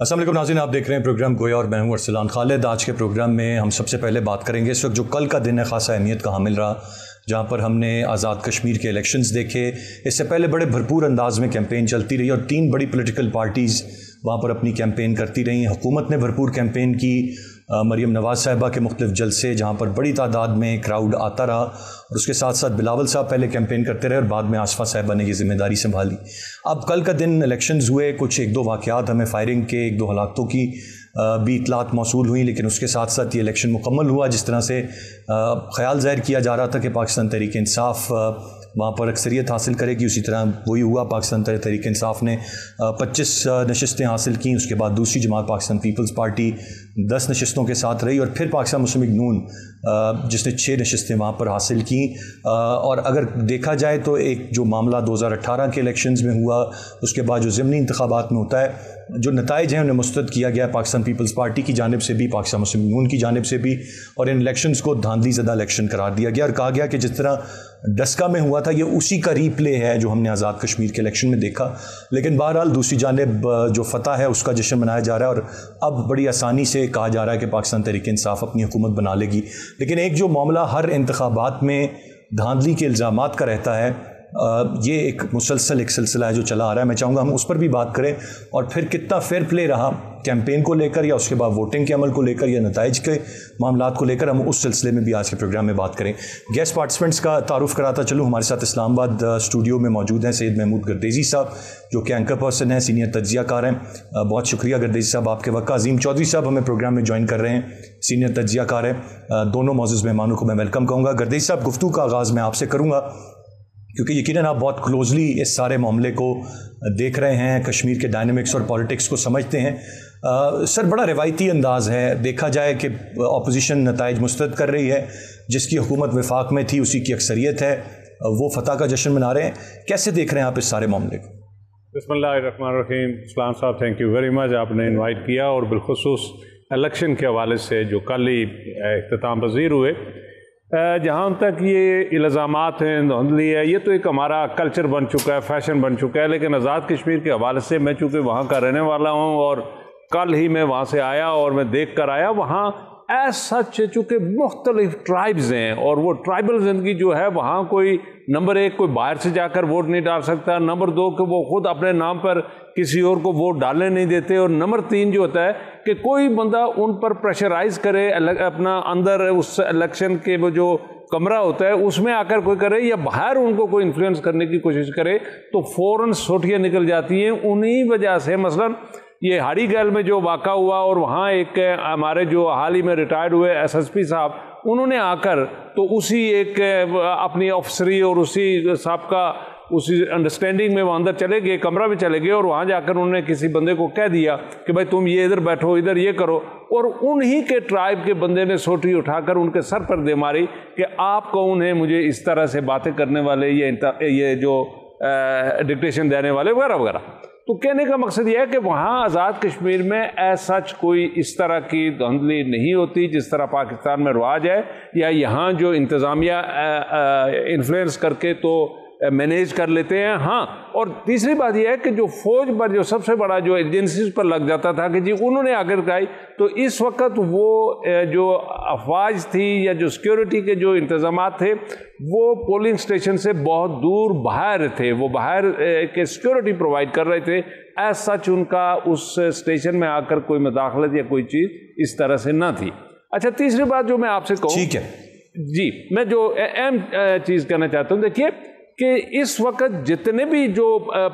अस्सलाम वालेकुम नाज़रीन, आप देख रहे हैं प्रोग्राम गोया और मैं हूँ अरसलान खालिद। आज के प्रोग्राम में हम सबसे पहले बात करेंगे इस वक्त जो कल का दिन है ख़ासा अहमियत का हामिल रहा, जहाँ पर हमने आज़ाद कश्मीर के इलेक्शंस देखे। इससे पहले बड़े भरपूर अंदाज में कैंपेन चलती रही और तीन बड़ी पॉलिटिकल पार्टीज़ वहाँ पर अपनी कैंपेन करती रहीं। हुकूमत ने भरपूर कैंपेन की, मरियम नवाज साहिबा के मुख्तलिफ जलसे जहाँ पर बड़ी तादाद में क्राउड आता रहा और उसके साथ साथ बिलावल साहब पहले कैंपेन करते रहे और बाद में आसिफा साहिबा ने ये जिम्मेदारी संभाली। अब कल का दिन इलेक्शंस हुए, कुछ एक दो वाक़यात हमें फायरिंग के एक दो हलाकतों की भी इतलात मौसूल हुई, लेकिन उसके साथ साथ ये इलेक्शन मुकम्मल हुआ जिस तरह से ख्याल ज़ाहिर किया जा रहा था कि पाकिस्तान तहरीक-ए-इंसाफ वहाँ पर अक्सरियत हासिल करेगी, उसी तरह वही हुआ। पाकिस्तान तहरीक-ए-इंसाफ ने 25 नशस्तें हासिल की, उसके बाद दूसरी जमात पाकिस्तान पीपल्स पार्टी 10 नशस्तों के साथ रही और फिर पाकिस्तान मुस्लिम लीग नून जिसने 6 नशस्तें वहाँ पर हासिल की। और अगर देखा जाए तो एक जो मामला 2018 के इलेक्शंस में हुआ, उसके बाद जो ज़िमनी इंतखाबात में होता है, जो नताइज हैं उन्हें मुस्तरद किया गया पाकिस्तान पीपल्स पार्टी की जानिब से भी, पाकिस्तान मुस्लिम लीग नून की जानिब से भी, और इन इलेक्शंस को धांधलीज़दा इलेक्शन करार दिया गया और कहा गया कि जिस तरह डस्का में हुआ था ये उसी का रीप्ले है जो हमने आज़ाद कश्मीर के इलेक्शन में देखा। लेकिन बहरहाल दूसरी जानिब जो फतह है उसका जश्न मनाया जा रहा है और अब बड़ी आसानी से कहा जा रहा है कि पाकिस्तान तहरीक-ए-इंसाफ अपनी हुकूमत बना लेगी। लेकिन एक जो मामला हर इंतखाबात में धांधली के इल्ज़ामात का रहता है, ये एक मुसलसल एक सिलसिला है जो चला आ रहा है। मैं चाहूँगा हम उस पर भी बात करें और फिर कितना फेयर प्ले रहा कैंपेन को लेकर या उसके बाद वोटिंग के अमल को लेकर या नताइज के मामलात को लेकर, हम उस सिलसिले में भी आज के प्रोग्राम में बात करें। गेस्ट पार्टिसिपेंट्स का तारुफ कराता चलूँ। हमारे साथ इस्लामाबाद स्टूडियो में मौजूद हैं सैयद महमूद गर्देजी साहब जो कि एंकर पर्सन हैं, सीनियर तज्जियाकार हैं। बहुत शुक्रिया गर्देजी साहब आपके वक्त का। अजीम चौधरी साहब हमें प्रोग्राम में ज्वाइन कर रहे हैं, सीनियर तज्जियाकार हैं। दोनों मौजूद मेहमानों को मैं वेलकम कहूँगा। गर्देजी साहब, गुफ्तगू का आगाज़ मैं आपसे करूँगा क्योंकि यकीनन आप बहुत क्लोजली इस सारे मामले को देख रहे हैं, कश्मीर के डायनामिक्स और पॉलिटिक्स को समझते हैं। सर, बड़ा रिवायती अंदाज़ है, देखा जाए कि अपोजिशन नताइज मुस्तरद कर रही है, जिसकी हुकूमत वफाक में थी उसी की अक्सरियत है, वो फतह का जश्न मना रहे हैं। कैसे देख रहे हैं आप इस सारे मामले को? बिस्मिल्लाहिर्रहमानिर्रहीम। इस्लाम साहब, थैंक यू वेरी मच, आपने इन्वाइट किया और बिलखुसूस इलेक्शन के हवाले से जो कल ही इख्तिताम पज़ीर हुए। जहाँ तक ये इल्ज़ामात हैं, धांधली है, ये तो एक हमारा कल्चर बन चुका है, फैशन बन चुका है। लेकिन आज़ाद कश्मीर के हवाले से मैं चूँकि वहाँ का रहने वाला हूँ और कल ही मैं वहाँ से आया और मैं देख कर आया, वहाँ एज सच चूँकि मुख्तलिफ ट्राइब्स हैं और वो ट्राइबल ज़िंदगी जो है, वहाँ कोई नंबर एक कोई बाहर से जाकर वोट नहीं डाल सकता, नंबर दो कि वो ख़ुद अपने नाम पर किसी और को वोट डालने नहीं देते, और नंबर तीन जो होता है कि कोई बंदा उन पर प्रेशराइज़ करे अपना अंदर उस इलेक्शन के वो जो कमरा होता है उसमें आकर कोई करे या बाहर उनको कोई इन्फ्लुएंस करने की कोशिश करे तो फ़ौरन सोटियाँ निकल जाती हैं। उन्हीं वजह से मसलन ये हाड़ी गैल में जो वाक़ा हुआ और वहाँ एक हमारे जो हाल ही में रिटायर्ड हुए SSP साहब, उन्होंने आकर तो उसी एक अपनी ऑफिसरी और उसी सबका उसी अंडरस्टैंडिंग में वहाँ अंदर चले गए, कमरा में चले गए और वहाँ जाकर उन्होंने किसी बंदे को कह दिया कि भाई तुम ये इधर बैठो, इधर ये करो, और उन्हीं के ट्राइब के बंदे ने सोटी उठाकर उनके सर पर दे मारी कि आप कौन हैं मुझे इस तरह से बातें करने वाले, ये जो डिक्टेशन देने वाले वगैरह वगैरह। तो कहने का मकसद यह है कि वहाँ आज़ाद कश्मीर में एज सच कोई इस तरह की धांधली नहीं होती जिस तरह पाकिस्तान में रिवाज है, या यहाँ जो इंतज़ामिया इन्फ्लुएंस करके तो मैनेज कर लेते हैं। हाँ, और तीसरी बात यह है कि जो फ़ौज पर जो सबसे बड़ा जो एजेंसीज पर लग जाता था कि जी उन्होंने आकर कराई, तो इस वक्त वो जो अफवाज थी या जो सिक्योरिटी के जो इंतज़ाम थे वो पोलिंग स्टेशन से बहुत दूर बाहर थे, वो बाहर के सिक्योरिटी प्रोवाइड कर रहे थे। एज सच उनका उस स्टेशन में आकर कोई मुदाखलत या कोई चीज़ इस तरह से ना थी। अच्छा, तीसरी बात जो मैं आपसे कहूँ, ठीक है जी, मैं जो अहम चीज़ कहना चाहता हूँ, देखिए कि इस वक्त जितने भी जो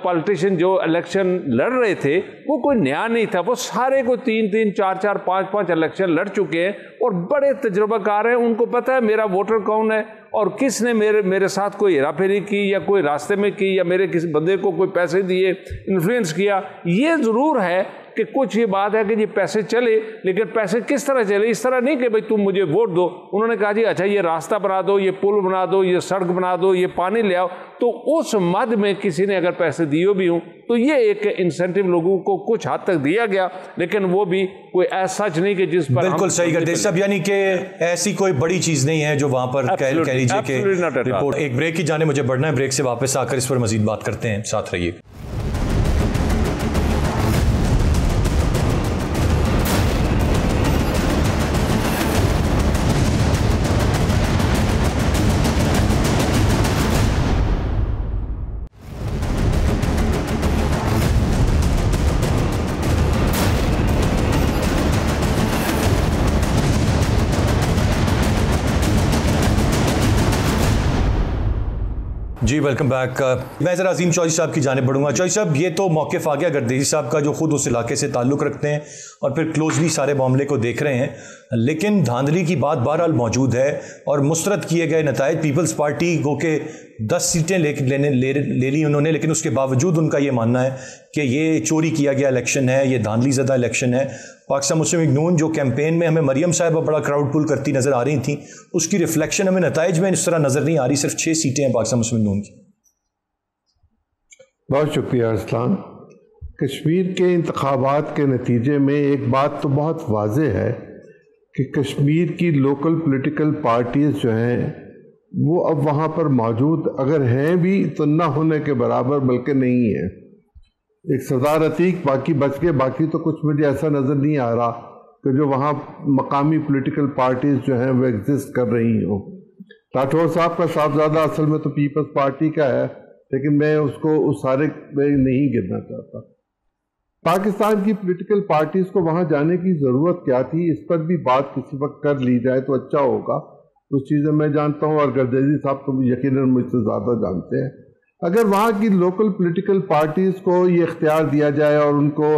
पॉलिटिशियन जो इलेक्शन लड़ रहे थे वो कोई नया नहीं था, वो सारे को 3-3, 4-4, 5-5 इलेक्शन लड़ चुके हैं और बड़े तजुर्बाकार हैं। उनको पता है मेरा वोटर कौन है और किसने मेरे साथ कोई हेराफेरी की या कोई रास्ते में की या मेरे किसी बंदे को कोई पैसे दिए, इन्फ्लुएंस किया। ये ज़रूर है कि कुछ ये बात है कि ये पैसे चले, लेकिन पैसे किस तरह चले, इस तरह नहीं कि भाई तुम मुझे वोट दो। उन्होंने कहा जी अच्छा ये रास्ता बना दो, ये पुल बना दो, ये सड़क बना दो, ये पानी ले आओ, तो उस मद में किसी ने अगर पैसे दिए भी हों तो ये एक इंसेंटिव लोगों को कुछ हद तक दिया गया, लेकिन वो भी कोई ऐसा सच नहीं कि जिस पर बिल्कुल सही करते सब, यानी कि ऐसी कोई बड़ी चीज़ नहीं है जो वहाँ पर कह लीजिए कि रिपोर्ट। एक ब्रेक की जाने मुझे बढ़ना है, ब्रेक से वापस आकर इस पर मज़ीद बात करते हैं, साथ रहिए। जी वेलकम बैक। मैं ज़रा अजीम चौधरी साहब की जानिब बढ़ूँगा। चौधरी साहब, ये तो मौक़िफ़ आ गया गर्देजी साहब का, जो ख़ुद उस इलाके से ताल्लुक़ रखते हैं और फिर क्लोजली सारे मामले को देख रहे हैं, लेकिन धांधली की बात बहरहाल मौजूद है और मुस्तरद किए गए नतायज, पीपल्स पार्टी गो के 10 सीटें ले ली उन्होंने, लेकिन उसके बावजूद उनका ये मानना है कि ये चोरी किया गया इलेक्शन है, ये धांधली ज़दा इलेक्शन है। पाकिस्तान मुस्लिम लीग नून, जो कैंपेन में हमें मरियम साहिबा बड़ा क्राउड पुल करती नज़र आ रही थी, उसकी रिफ्लेक्शन हमें नताइज में इस तरह नज़र नहीं आ रही। सिर्फ 6 सीटें हैं पाकिस्तान मुस्लिम लीग नून की। बहुत शुक्रिया अरसलान। कश्मीर के इंतखाबात के नतीजे में एक बात तो बहुत वाजह है कि कश्मीर की लोकल पोलिटिकल पार्टीज़ जो हैं वो अब वहाँ पर मौजूद अगर हैं भी तो ना होने के बराबर बल्कि नहीं है। एक सरदार अतीक बाकी बच के, बाकी तो कुछ मुझे ऐसा नज़र नहीं आ रहा कि जो वहाँ मकामी पॉलिटिकल पार्टीज़ जो हैं वो एग्जिस्ट कर रही हों। राठौर साहब का साहबजादा असल में तो पीपल्स पार्टी का है, लेकिन मैं उसको उस सारे में नहीं गिनना चाहता। पाकिस्तान की पॉलिटिकल पार्टीज़ को वहाँ जाने की ज़रूरत क्या थी, इस पर भी बात किसी वक्त कर ली जाए तो अच्छा होगा। कुछ चीज़ें मैं जानता हूँ और गर्देजी साहब तो यकीनन मुझसे ज़्यादा जानते हैं। अगर वहाँ की लोकल पॉलिटिकल पार्टीज़ को ये इख्तियार दिया जाए और उनको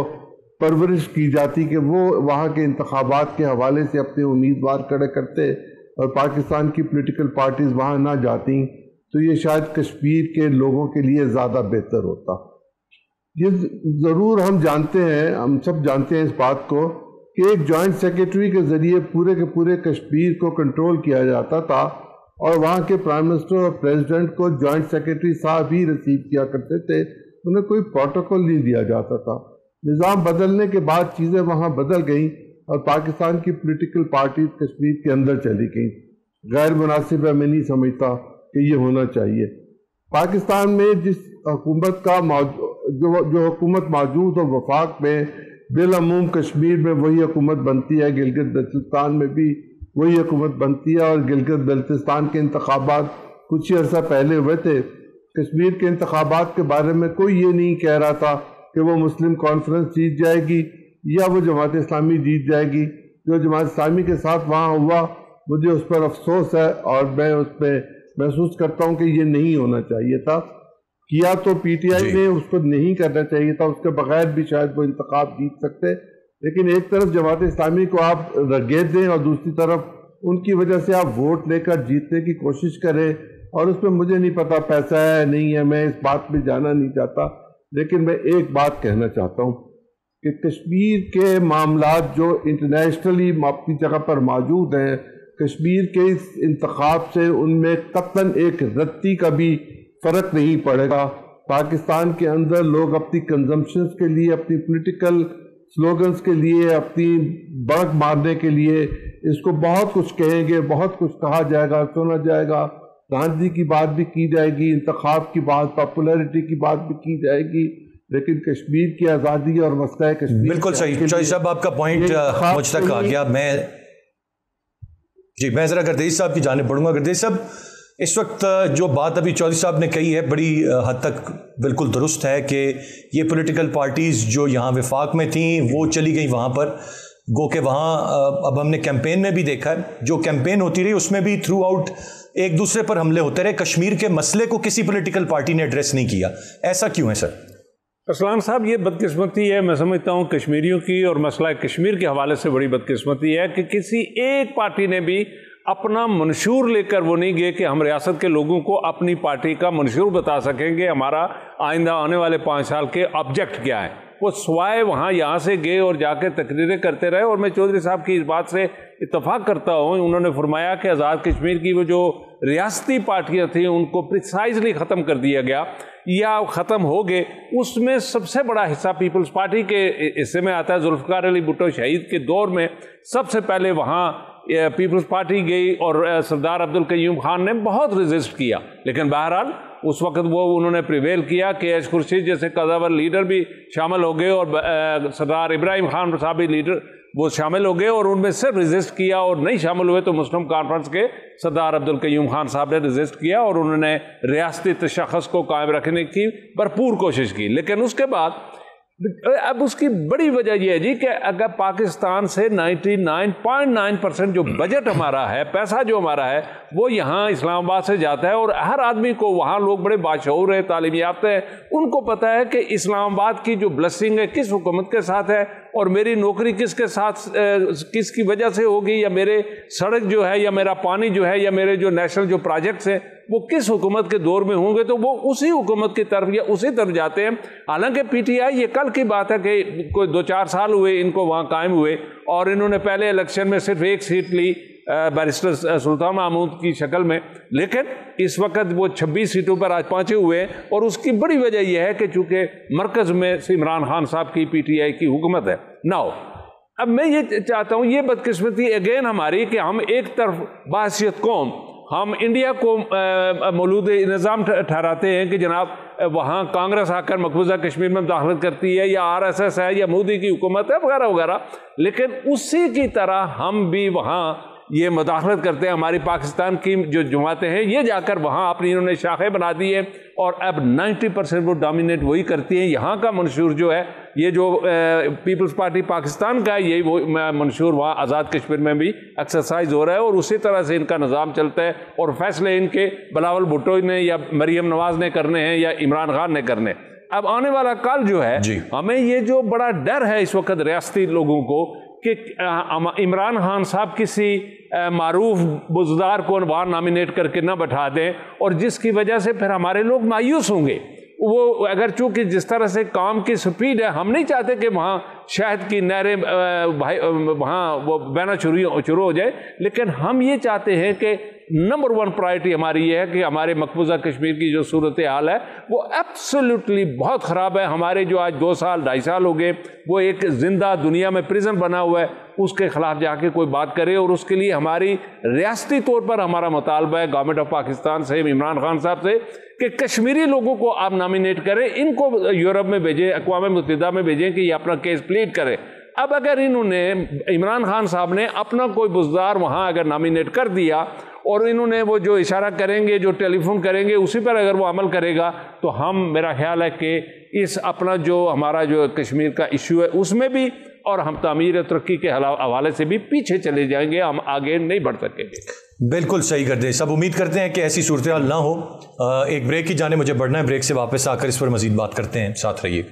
परवरिश की जाती कि वो वहाँ के इंतखाबात के हवाले से अपने उम्मीदवार खड़े करते और पाकिस्तान की पॉलिटिकल पार्टीज़ वहाँ ना जाती, तो ये शायद कश्मीर के लोगों के लिए ज़्यादा बेहतर होता। ये ज़रूर हम जानते हैं, हम सब जानते हैं इस बात को कि एक जॉइंट सेक्रेटरी के ज़रिए पूरे के पूरे कश्मीर को कंट्रोल किया जाता था और वहाँ के प्राइम मिनिस्टर और प्रेसिडेंट को जॉइंट सेक्रेटरी साहब ही रिसीव किया करते थे, उन्हें कोई प्रोटोकॉल नहीं दिया जाता था। निज़ाम बदलने के बाद चीज़ें वहाँ बदल गईं और पाकिस्तान की पॉलिटिकल पार्टीज कश्मीर के अंदर चली गईं। गैर मुनासिब है, मैं नहीं समझता कि ये होना चाहिए। पाकिस्तान में जिस हुकूमत का जो हुकूमत मौजूद और वफाक में बिलअमूम कश्मीर में वही हुकूमत बनती है, गिलगित बल्तिस्तान में भी वही हुकूमत बनती है। और गिलगित बल्तिस्तान के इंतखाबात कुछ ही अर्सा पहले हुए थे। कश्मीर के इंतखाबात के बारे में कोई ये नहीं कह रहा था कि वो मुस्लिम कॉन्फ्रेंस जीत जाएगी या वो जमात इस्लामी जीत जाएगी। जो जमात इस्लामी के साथ वहाँ हुआ, मुझे उस पर अफसोस है और मैं उस पर महसूस करता हूँ कि ये नहीं होना चाहिए था। किया तो पीटीआई ने, उसको नहीं करना चाहिए था। उसके बगैर भी शायद वो इंतखाब जीत सकते, लेकिन एक तरफ जमात इस्लामी को आप रगेज दें और दूसरी तरफ उनकी वजह से आप वोट लेकर जीतने की कोशिश करें। और उसमें मुझे नहीं पता पैसा है नहीं है, मैं इस बात में जाना नहीं चाहता, लेकिन मैं एक बात कहना चाहता हूँ कि कश्मीर के मामलात जो इंटरनेशनली अपनी जगह पर मौजूद हैं, कश्मीर के इस इंतखाब से उनमें कतन एक रत्ती का भी फ़र्क नहीं पड़ेगा। पाकिस्तान के अंदर लोग अपनी कंजम्पशंस के लिए, अपनी पॉलिटिकल स्लोगन्स के लिए, अपनी बड़क मारने के लिए इसको बहुत कुछ कहेंगे, बहुत कुछ कहा जाएगा, सुना जाएगा, गांधी की बात भी की जाएगी, इंतखाब की बात, पॉपुलैरिटी की बात भी की जाएगी, लेकिन कश्मीर की आज़ादी और मसला कश्मीर। बिल्कुल सही चौधरी साहब, आपका पॉइंट मुझ तक आ गया। मैं ज़रा गर्देजी साहब की जानिब बढ़ूँगा। गर्देजी साहब, इस वक्त जो बात अभी चौधरी साहब ने कही है बड़ी हद तक बिल्कुल दुरुस्त है कि ये पॉलिटिकल पार्टीज़ जो यहाँ विफाक में थीं वो चली गई वहाँ पर, गो के वहाँ अब हमने कैंपेन में भी देखा है, जो कैंपेन होती रही उसमें भी थ्रू आउट एक दूसरे पर हमले होते रहे। कश्मीर के मसले को किसी पॉलिटिकल पार्टी ने एड्रेस नहीं किया, ऐसा क्यों है सर? असलान साहब, ये बदकिस्मती है, मैं समझता हूँ कश्मीरियों की, और मसला कश्मीर के हवाले से बड़ी बदकिस्मती है कि किसी एक पार्टी ने भी अपना मंशूर लेकर वो नहीं गए कि हम रियासत के लोगों को अपनी पार्टी का मंशूर बता सकेंगे, हमारा आइंदा आने वाले 5 साल के ऑब्जेक्ट क्या है। वो स्वाय वहाँ यहाँ से गए और जाके तकरीरें करते रहे। और मैं चौधरी साहब की इस बात से इत्तफाक़ करता हूँ, उन्होंने फरमाया कि आज़ाद कश्मीर की वो जो रियासती पार्टियाँ थीं उनको प्रिसाइजली ख़त्म कर दिया गया या ख़त्म हो गए। उसमें सबसे बड़ा हिस्सा पीपल्स पार्टी के हिस्से में आता है। जुल्फिकार अली भुट्टो शहीद के दौर में सबसे पहले वहाँ पीपल्स पार्टी गई और सरदार अब्दुल कय्यूम खान ने बहुत रेजिस्ट किया, लेकिन बहरहाल उस वक्त वो उन्होंने प्रिवेल किया। के एच खुर्शीद जैसे कदावर लीडर भी शामिल हो गए और सरदार इब्राहिम खान साहब भी लीडर वो शामिल हो गए और उनमें सिर्फ रेजिस्ट किया और नहीं शामिल हुए। तो मुस्लिम कॉन्फ्रेंस के सरदार अब्दुल कय्यूम खान साहब ने रेजिस्ट किया और उन्होंने रियासती तशख़्ख़ुस को कायम रखने की भरपूर कोशिश की। लेकिन उसके बाद अब उसकी बड़ी वजह यह है जी कि अगर पाकिस्तान से 99.9% जो बजट हमारा है, पैसा जो हमारा है, वो यहाँ इस्लामाबाद से जाता है और हर आदमी को वहाँ लोग बड़े बाशऊर हैं, तालीम याफ्ता हैं, उनको पता है कि इस्लामाबाद की जो ब्लेसिंग है किस हुकूमत के साथ है और मेरी नौकरी किसके साथ किसकी वजह से होगी, या मेरे सड़क जो है या मेरा पानी जो है या मेरे जो नेशनल जो प्रोजेक्ट्स हैं वो किस हुकूमत के दौर में होंगे, तो वो उसी हुकूमत की तरफ या उसी तरफ जाते हैं। हालांकि पीटीआई, ये कल की बात है कि कोई 2-4 साल हुए इनको वहाँ कायम हुए और इन्होंने पहले इलेक्शन में सिर्फ 1 सीट ली बैरिस्टर सुल्तान महमूद की शक्ल में, लेकिन इस वक्त वो 26 सीटों पर आज पहुँचे हुए हैं और उसकी बड़ी वजह यह है कि चूँकि मरकज़ में इमरान खान साहब की पीटीआई की हुकूमत है। नाउ अब मैं ये चाहता हूँ, ये बदकिस्मती अगेन हमारी कि हम एक तरफ बाहसियत कौम हम इंडिया को मौलूद निज़ाम ठहराते हैं कि जनाब वहाँ कांग्रेस आकर मकबूजा कश्मीर में मुदाखलत करती है या आरएसएस है या मोदी की हुकूमत है वगैरह वगैरह, लेकिन उसी की तरह हम भी वहाँ ये मुदाखलत करते हैं। हमारी पाकिस्तान की जो जमातें हैं ये जाकर वहाँ अपनी इन्होंने शाखें बना दी है और अब 90% वो डोमिनेट वही करती हैं। यहाँ का मंशूर जो है, ये जो पीपल्स पार्टी पाकिस्तान का है, यही वो मंशूर वहाँ आज़ाद कश्मीर में भी एक्सरसाइज हो रहा है और उसी तरह से इनका निज़ाम चलता है और फैसले इनके बिलावल भुट्टो ने या मरियम नवाज ने करने हैं या इमरान खान ने करने। अब आने वाला काल जो है, हमें ये जो बड़ा डर है इस वक्त रियासती लोगों को कि इमरान खान साहब किसी मारूफ बुज़दार को वहाँ नामिनेट करके ना बैठा दें और जिसकी वजह से फिर हमारे लोग मायूस होंगे। वो अगर चूँकि जिस तरह से काम की स्पीड है, हम नहीं चाहते कि वहाँ शहद की नहरें भाई वहाँ वो बहना शुरू हो जाए, लेकिन हम ये चाहते हैं कि नंबर 1 प्रायोरिटी हमारी ये है कि हमारे मकबूजा कश्मीर की जो सूरत हाल है वो एब्सोल्युटली बहुत ख़राब है। हमारे जो आज 2 साल 2.5 साल हो गए, वो एक ज़िंदा दुनिया में प्रिजन बना हुआ है, उसके ख़िलाफ़ जाके कोई बात करे और उसके लिए हमारी रियासती तौर पर हमारा मुतालबा है गवर्नमेंट ऑफ पाकिस्तान से, इमरान खान साहब से, कि कश्मीरी लोगों को आप नामिनेट करें, इनको यूरोप में भेजें, अक़वाम मुत्तहिदा में भेजें कि ये अपना केस प्लीड करें। अब अगर इन्होंने इमरान खान साहब ने अपना कोई बुज़दार वहाँ अगर नामिनेट कर दिया और इन्होंने वो जो इशारा करेंगे, जो टेलीफोन करेंगे, उसी पर अगर वो अमल करेगा तो हम, मेरा ख्याल है कि इस अपना जो हमारा जो कश्मीर का इशू है उसमें भी और हम तामीर तरक्की के हवाले से भी पीछे चले जाएंगे, हम आगे नहीं बढ़ सकेंगे। बिल्कुल सही कर दें। सब उम्मीद करते हैं कि ऐसी सूरत हाल ना हो। एक ब्रेक की जाने मुझे बढ़ना है, ब्रेक से वापस आकर इस पर मज़ीद बात करते हैं, साथ रहिए।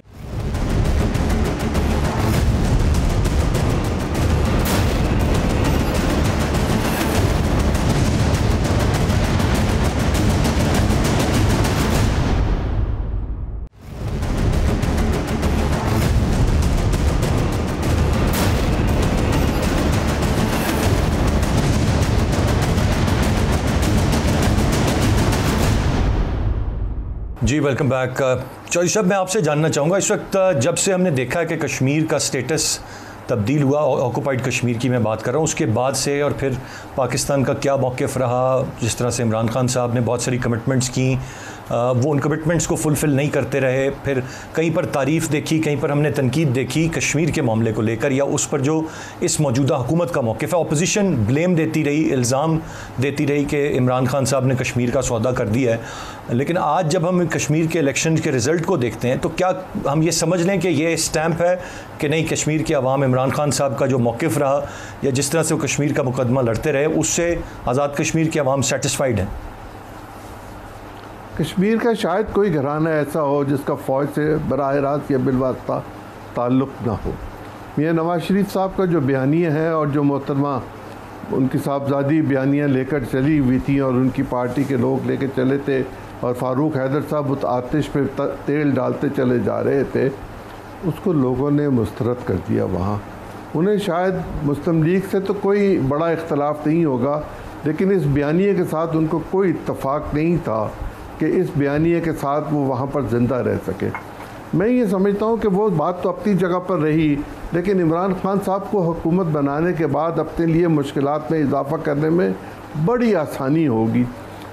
जी वेलकम बैक। चौधरी साहब, मैं आपसे जानना चाहूँगा, इस वक्त जब से हमने देखा है कि कश्मीर का स्टेटस तब्दील हुआ, ऑक्यूपाइड कश्मीर की मैं बात कर रहा हूँ, उसके बाद से और फिर पाकिस्तान का क्या मौक़िफ़ रहा, जिस तरह से इमरान खान साहब ने बहुत सारी कमिटमेंट्स की, वो उन कमिटमेंट्स को फुलफ़िल नहीं करते रहे, फिर कहीं पर तारीफ़ देखी, कहीं पर हमने तनकीद देखी कश्मीर के मामले को लेकर, या उस पर जो इस मौजूदा हुकूमत का मौक़िफ़ है, अपोजिशन ब्लेम देती रही, इल्ज़ाम देती रही कि इमरान खान साहब ने कश्मीर का सौदा कर दिया है, लेकिन आज जब हम कश्मीर के इलेक्शन के रिज़ल्ट को देखते हैं तो क्या हम ये समझ लें कि ये स्टैम्प है कि नहीं, कश्मीर के अवाम इमरान खान साहब का जो मौक़िफ़ रहा या जिस तरह से वो कश्मीर का मुकदमा लड़ते रहे, उससे आज़ाद कश्मीर के अवाम सेटिस्फाइड हैं? कश्मीर का शायद कोई घराना ऐसा हो जिसका फ़ौज से बराह रास्त या बिलवास्ता ताल्लुक़ ना हो। मियाँ नवाज शरीफ साहब का जो बयानिया है और जो मोहतरमा उनकी साहबजादी बयानियाँ लेकर चली हुई थी और उनकी पार्टी के लोग लेकर चले थे और फ़ारूक हैदर साहब उस आतिश पे तेल डालते चले जा रहे थे, उसको लोगों ने मुस्तरद कर दिया। वहाँ उन्हें शायद मुस्लिम लीग से तो कोई बड़ा इख्तलाफ नहीं होगा, लेकिन इस बयानिए के साथ उनको कोई इत्तफाक नहीं था कि इस बयानिए के साथ वो वहाँ पर ज़िंदा रह सके। मैं ये समझता हूँ कि वो बात तो अपनी जगह पर रही, लेकिन इमरान खान साहब को हुकूमत बनाने के बाद अपने लिए मुश्किलात में इजाफ़ा करने में बड़ी आसानी होगी।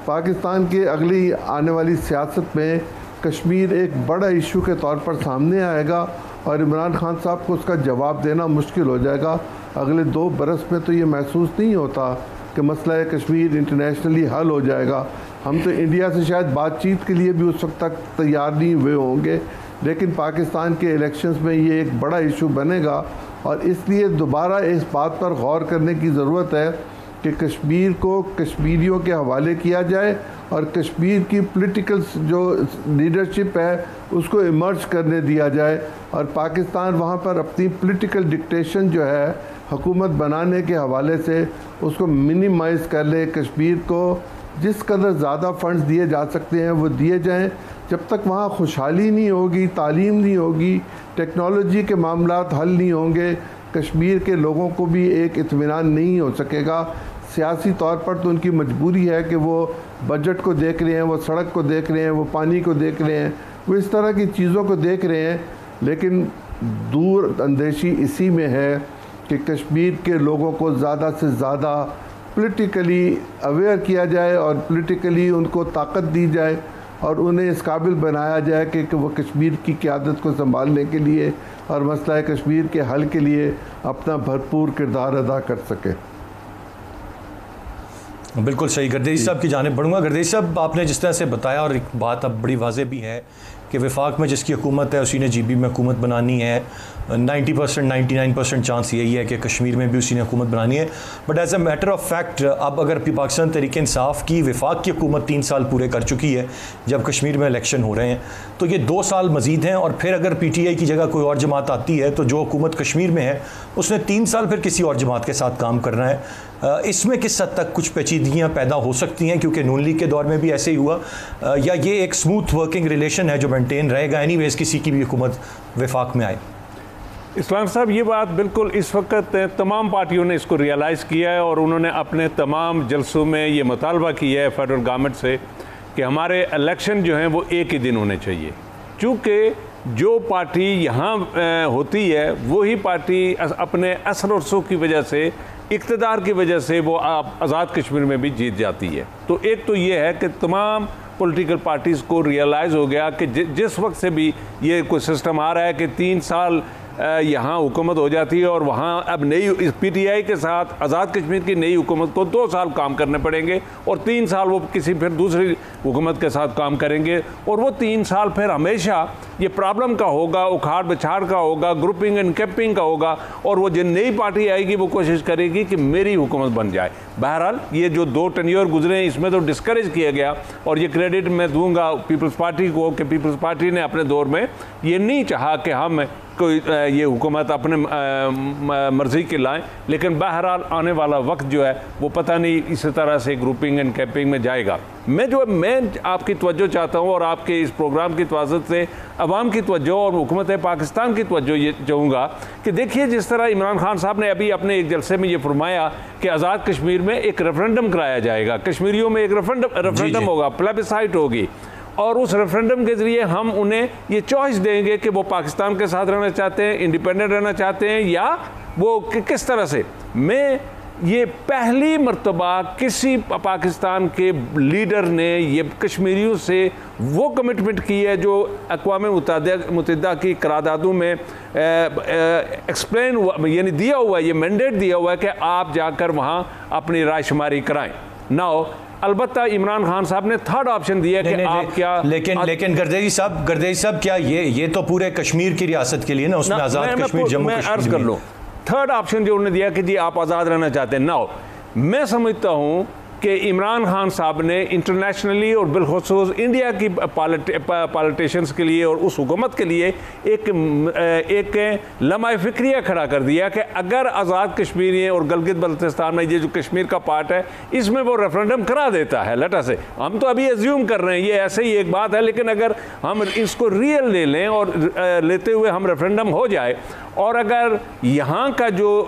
पाकिस्तान के अगली आने वाली सियासत में कश्मीर एक बड़ा इशू के तौर पर सामने आएगा और इमरान खान साहब को उसका जवाब देना मुश्किल हो जाएगा। अगले 2 बरस में तो ये महसूस नहीं होता कि मसला कश्मीर इंटरनेशनली हल हो जाएगा। हम तो इंडिया से शायद बातचीत के लिए भी उस वक्त तक तैयार नहीं हुए होंगे लेकिन पाकिस्तान के इलेक्शंस में ये एक बड़ा इशू बनेगा और इसलिए दोबारा इस बात पर गौर करने की ज़रूरत है कि कश्मीर को कश्मीरियों के हवाले किया जाए और कश्मीर की पॉलिटिकल जो लीडरशिप है उसको इमर्ज करने दिया जाए और पाकिस्तान वहाँ पर अपनी पॉलिटिकल डिक्टेशन जो है हुकूमत बनाने के हवाले से उसको मिनिमाइज़ कर ले। कश्मीर को जिस कदर ज़्यादा फंड्स दिए जा सकते हैं वो दिए जाएं। जब तक वहाँ खुशहाली नहीं होगी, तालीम नहीं होगी, टेक्नोलॉजी के मामलात हल नहीं होंगे, कश्मीर के लोगों को भी एक इत्मीनान नहीं हो सकेगा। सियासी तौर पर तो उनकी मजबूरी है कि वो बजट को देख रहे हैं, वो सड़क को देख रहे हैं, वो पानी को देख रहे हैं, वो इस तरह की चीज़ों को देख रहे हैं, लेकिन दूर अंदेशी इसी में है कि कश्मीर के लोगों को ज़्यादा से ज़्यादा पॉलिटिकली अवेयर किया जाए और पॉलिटिकली उनको ताकत दी जाए और उन्हें इस काबिल बनाया जाए कि वो कश्मीर की क़ियादत को संभालने के लिए और मसला कश्मीर के हल के लिए अपना भरपूर किरदार अदा कर सके। बिल्कुल सही। गर्देजी साहब की जानिब बढ़ूँगा। गर्देजी साहब, आपने जिस तरह से बताया और एक बात अब बड़ी वाज़ेह भी है कि वफाक में जिसकी हुकूमत है उसी ने जीबी में हुकूमत बनानी है। 99% चांस यही है कि कश्मीर में भी उसी ने हुकूमत बनानी है। But as a matter of fact, अब अगर पाकिस्तान तहरीक-ए-इंसाफ की वफाक की हुकूमत 3 साल पूरे कर चुकी है जब कश्मीर में इलेक्शन हो रहे हैं, तो ये 2 साल मजीद हैं और फिर अगर PTI की जगह कोई और जमात आती है तो जो हुकूमत कश्मीर में है उसने 3 साल फिर किसी और जमात के साथ काम करना है। इसमें किस हद तक कुछ पेचीदगियाँ पैदा हो सकती हैं, क्योंकि नून लीग के दौर में भी ऐसे ही हुआ, या ये एक स्मूथ वर्किंग रिलेशन है जो मेंटेन रहेगा एनीवेज किसी की भी हुकूमत वफाक में आए? इस्लाम साहब, ये बात बिल्कुल इस वक्त तमाम पार्टियों ने इसको रियलाइज़ किया है और उन्होंने अपने तमाम जल्सों में ये मुतालबा किया है फेडरल गवर्नमेंट से कि हमारे इलेक्शन जो हैं वो एक ही दिन होने चाहिए, चूँकि जो पार्टी यहाँ होती है वही पार्टी अपने असर और सो की वजह से, इक़्तिदार की वजह से वो आप आज़ाद कश्मीर में भी जीत जाती है। तो एक तो ये है कि तमाम पॉलिटिकल पार्टीज़ को रियलाइज़ हो गया कि जिस वक्त से भी ये कोई सिस्टम आ रहा है कि 3 साल यहाँ हुकूमत हो जाती है और वहाँ अब नई PTI के साथ आज़ाद कश्मीर की नई हुकूमत को 2 साल काम करने पड़ेंगे और 3 साल वो किसी फिर दूसरी हुकूमत के साथ काम करेंगे और वो 3 साल फिर हमेशा ये प्रॉब्लम का होगा, उखाड़ बछाड़ का होगा, ग्रुपिंग एंड कैपिंग का होगा और वो जो नई पार्टी आएगी वो कोशिश करेगी कि मेरी हुकूमत बन जाए। बहरहाल ये जो 2 टर्नियर गुजरे हैं इसमें तो डिस्करेज किया गया और ये क्रेडिट मैं दूंगा पीपल्स पार्टी को कि पीपल्स पार्टी ने अपने दौर में ये नहीं चाहा कि हम कोई ये हुकूमत अपने मर्ज़ी के लाएं, लेकिन बहरहाल आने वाला वक्त जो है वो पता नहीं इसी तरह से ग्रुपिंग एंड कैपिंग में जाएगा। मैं आपकी तवज्जो चाहता हूँ और आपके इस प्रोग्राम की तवाज़ुत से अवाम की तवज्जो और हुकूमत पाकिस्तान की तवज्जो ये चाहूँगा कि देखिए, जिस तरह इमरान खान साहब ने अभी अपने एक जलसे में ये फरमाया कि आज़ाद कश्मीर में एक रेफरेंडम कराया जाएगा, कश्मीरियों में एक रेफरेंडम होगा, प्लेबिसाइट होगी और उस रेफरेंडम के ज़रिए हम उन्हें ये चॉइस देंगे कि वो पाकिस्तान के साथ रहना चाहते हैं, इंडिपेंडेंट रहना चाहते हैं या वो किस तरह से। मैं ये पहली मर्तबा किसी पाकिस्तान के लीडर ने ये कश्मीरियों से वो कमिटमेंट की है जो अक़वाम मुत्तहिदा की करारदादों में एक्सप्लेन हुआ, यानी दिया हुआ है, ये मैंडेट दिया हुआ है कि आप जाकर वहाँ अपनी रायशुमारी कराएं। नाउ अलबत्ता इमरान खान साहब ने थर्ड ऑप्शन दिया कि आप क्या, लेकिन गर्देजी साहब क्या ये तो पूरे कश्मीर की रियासत के लिए ना, उसमें आज़ाद कश्मीर जम्मू अर्ज कर लो। थर्ड ऑप्शन जो उन्होंने दिया कि जी आप आज़ाद रहना चाहते हैं ना, मैं समझता हूँ कि इमरान खान साहब ने इंटरनेशनली और बिलखसूस इंडिया की पॉलिटिशियंस के लिए और उस हुकूमत के लिए एक लम्हा फ़िक्रिया खड़ा कर दिया कि अगर आज़ाद कश्मीर और गिलगित बल्तिस्तान में ये जो कश्मीर का पार्ट है इसमें वो रेफरेंडम करा देता है। लेट अस से हम तो अभी एज्यूम कर रहे हैं, ये ऐसे ही एक बात है, लेकिन अगर हम इसको रियल ले लें और लेते हुए हम रेफरेंडम हो जाए और अगर यहाँ का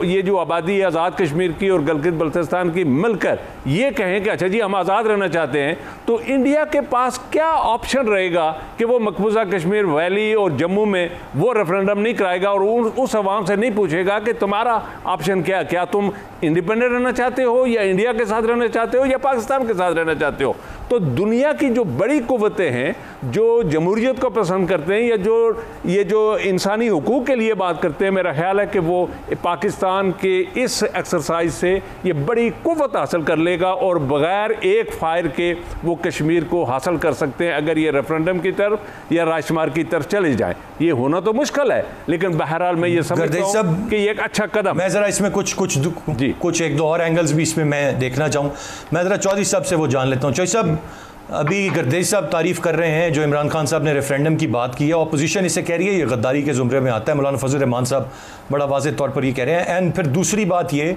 ये जो आबादी है आज़ाद कश्मीर की और गिलगित बल्तिस्तान की मिलकर ये कहें कि अच्छा जी हम आज़ाद रहना चाहते हैं, तो इंडिया के पास क्या ऑप्शन रहेगा कि वो मकबूजा कश्मीर वैली और जम्मू में वो रेफरेंडम नहीं कराएगा और उस आवाम से नहीं पूछेगा कि तुम्हारा ऑप्शन क्या तुम इंडिपेंडेंट रहना चाहते हो या इंडिया के साथ रहना चाहते हो या पाकिस्तान के साथ रहना चाहते हो। तो दुनिया की जो बड़ी कुव्वतें हैं जो जमहूरियत को पसंद करते हैं या जो ये इंसानी हुकूक के लिए बात करते हैं, मेरा ख्याल है कि वो पाकिस्तान के इस एक्सरसाइज से ये बड़ी कुव्वत हासिल कर लेगा और और बग़ैर एक फायर के वो कश्मीर को हासिल कर सकते हैं अगर ये रेफरेंडम की तरफ या राजशुमार की तरफ चले जाएँ। ये होना तो मुश्किल है, लेकिन बहरहाल मैं ये समझता हूं कि ये एक अच्छा कदम। मैं ज़रा इसमें कुछ एक दो और एंगल्स भी इसमें मैं देखना चाहूँ। मैं ज़रा चौधरी साहब से वो जान लेता हूँ। चौधरी साहब, अभी गर्देजी साहब तारीफ़ कर रहे हैं जो इमरान खान साहब ने रेफरेंडम की बात की है, अपोजिशन इसे कह रही है ये गद्दारी के ज़ुमरे में आता है, मौलाना फजल रहमान साहब बड़ा वाज़े तौर पर ये कह रहे हैं। एंड फिर दूसरी बात ये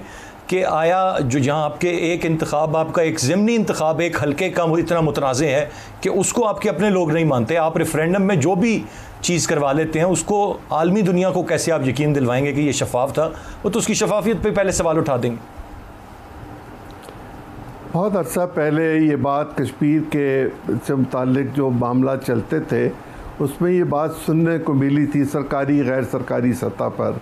कि आया जो यहाँ आपके एक इंतखाब, आपका एक ज़िमनी इंतखाब एक हल्के का इतना मुतनाज़ है कि उसको आपके अपने लोग नहीं मानते, आप रेफरेंडम में जो भी चीज़ करवा लेते हैं उसको आलमी दुनिया को कैसे आप यकीन दिलवाएंगे कि ये शफाफ था? वो तो उसकी शफाफियत पर पहले सवाल उठा देंगे। बहुत अर्सा पहले ये बात कश्मीर के से मुतालिक जो मामला चलते थे उसमें ये बात सुनने को मिली थी सरकारी गैर सरकारी सतह पर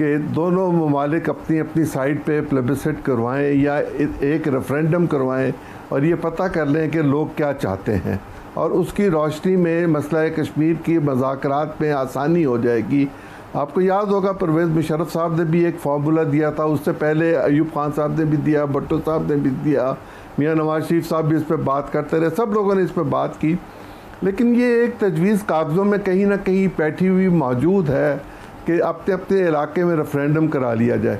कि दोनों ममालिक अपनी अपनी साइड पे प्लेबिसेट करवाएं या एक रेफरेंडम करवाएं और ये पता कर लें कि लोग क्या चाहते हैं, और उसकी रोशनी में मसला कश्मीर की मज़ाकरात में आसानी हो जाएगी। आपको याद होगा परवेज मुशर्रफ साहब ने भी एक फार्मूला दिया था, उससे पहले अय्यूब खान साहब ने भी दिया, भुट्टो साहब ने भी दिया, मियाँ नवाज शरीफ साहब भी इस पर बात करते रहे, सब लोगों ने इस पर बात की। लेकिन ये एक तजवीज़ कागज़ों में कहीं ना कहीं पैठी हुई मौजूद है कि अपने अपने इलाके में रेफरेंडम करा लिया जाए।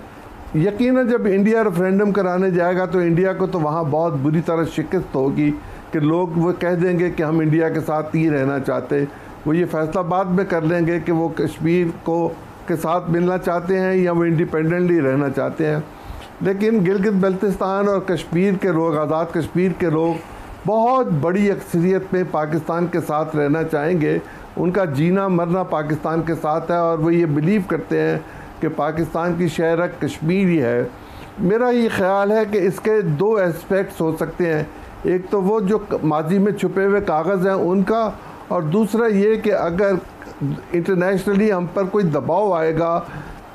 यकीनन जब इंडिया रेफरेंडम कराने जाएगा तो इंडिया को तो वहाँ बहुत बुरी तरह शिकस्त होगी कि लोग वो कह देंगे कि हम इंडिया के साथ ही रहना चाहते, वो ये फ़ैसला बाद में कर लेंगे कि वो कश्मीर को के साथ मिलना चाहते हैं या वो इंडिपेंडेंटली रहना चाहते हैं। लेकिन गिलगित बल्तिस्तान और कश्मीर के लोग, आज़ाद कश्मीर के लोग बहुत बड़ी अक्सरियत में पाकिस्तान के साथ रहना चाहेंगे, उनका जीना मरना पाकिस्तान के साथ है और वो ये बिलीव करते हैं कि पाकिस्तान की शहरत कश्मीर ही है। मेरा ये ख्याल है कि इसके दो एस्पेक्ट्स हो सकते हैं, एक तो वो जो माजी में छुपे हुए कागज़ हैं उनका, और दूसरा ये कि अगर इंटरनेशनली हम पर कोई दबाव आएगा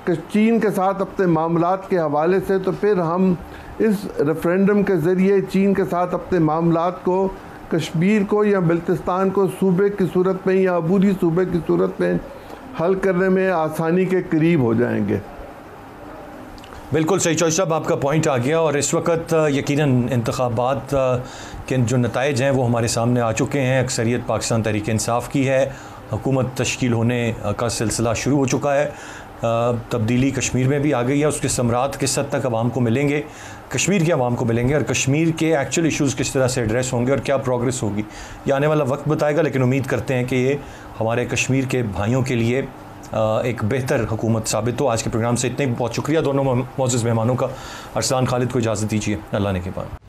कि चीन के साथ अपने मामलात के हवाले से, तो फिर हम इस रेफरेंडम के ज़रिए चीन के साथ अपने मामलात को कश्मीर को या बल्तिस्तान को सूबे की सूरत में या अबूरी सूबे की सूरत में हल करने में आसानी के करीब हो जाएंगे। बिल्कुल सही चौधरी साहब, आपका पॉइंट आ गया। और इस वक्त यकीनन इंतखाबात के जो नताइज हैं वो हमारे सामने आ चुके हैं। अक्सरियत पाकिस्तान तहरीक-ए-इंसाफ की है, हुकूमत तश्कील होने का सिलसिला शुरू हो चुका है, तब्दीली कश्मीर में भी आ गई है, उसके समरात किस हद तक आवाम को मिलेंगे, कश्मीर के आवाम को मिलेंगे, और कश्मीर के एक्चुअल इश्यूज़ किस तरह से एड्रेस होंगे और क्या प्रोग्रेस होगी, ये आने वाला वक्त बताएगा। लेकिन उम्मीद करते हैं कि ये हमारे कश्मीर के भाइयों के लिए एक बेहतर हुकूमत साबित हो। आज के प्रोग्राम से इतने, बहुत शुक्रिया दोनों मौजूद मेहमानों का। अरसलान खालिद को इजाज़त दीजिए, अल्लाह ने के बाद।